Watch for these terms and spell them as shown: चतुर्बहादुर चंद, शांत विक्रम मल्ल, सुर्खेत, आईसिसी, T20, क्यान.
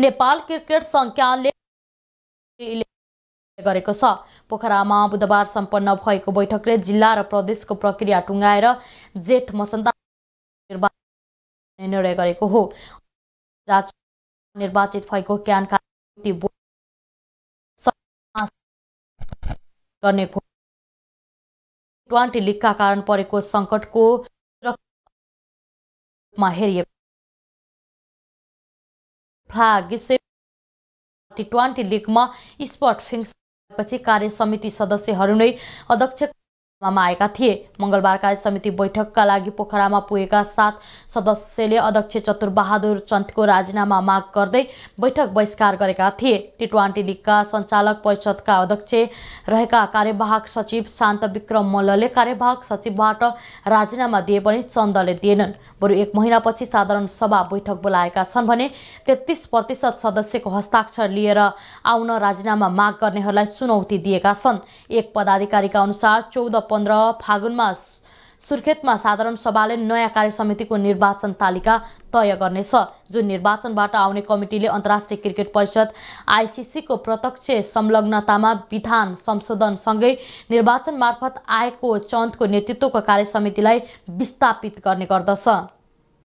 Nepal cricket संज्ञानले गरेको छ। पोखरामा बुधबार सम्पन्न भएको बैठकले जिल्ला र प्रदेशको प्रक्रिया टुंगाएर जेठ मसन्दा निर्णय गरेको हो। निर्वाचित भएको क्यानका गर्ने T20 लिगका कारण परेको संकटको रूपमा हेरिएको भागसे T20 लिगमा स्पट फिक्सिङपछि कार्य समिति सदस्यहरू नै अध्यक्षमा आएका थिए। मंगलबार कार्य समिति बैठकका लागि पोखरामा पुगेका 7 सदस्यले अध्यक्ष चतुर्बहादुर चंदको राजीनामा माग गर्दै बैठक बहिष्कार गरेका थिए। T20 लिगका सञ्चालक परिषदका अध्यक्ष रहेका कार्यवाहक सचिव शांत विक्रम मल्लले कार्यवाहक सचिवबाट राजीनामा दिए पनि चन्दले दिएनन्। बरु एक महिनापछि साधारण सभा बैठक बोलाएका छन् भने 33% सदस्यको हस्ताक्षर लिएर आउन राजीनामा माग गर्नेहरूलाई चुनौती दिएका छन्। एक पदाधिकारीका अनुसार 14-15 फागुनमा सुर्खेतमा साधारण सभाले नयाँ कार्य समितिको निर्वाचन तालिका तय गर्नेछ, जुन निर्वाचनबाट आउने कमिटीले अन्तर्राष्ट्रिय क्रिकेट परिषद आईसिसी को प्रत्यक्ष संलग्नतामा विधान संशोधन सँगै निर्वाचन मार्फत आएको चन्दको नेतृत्वको कार्य समितिलाई विस्थापित गर्ने गर्दछ।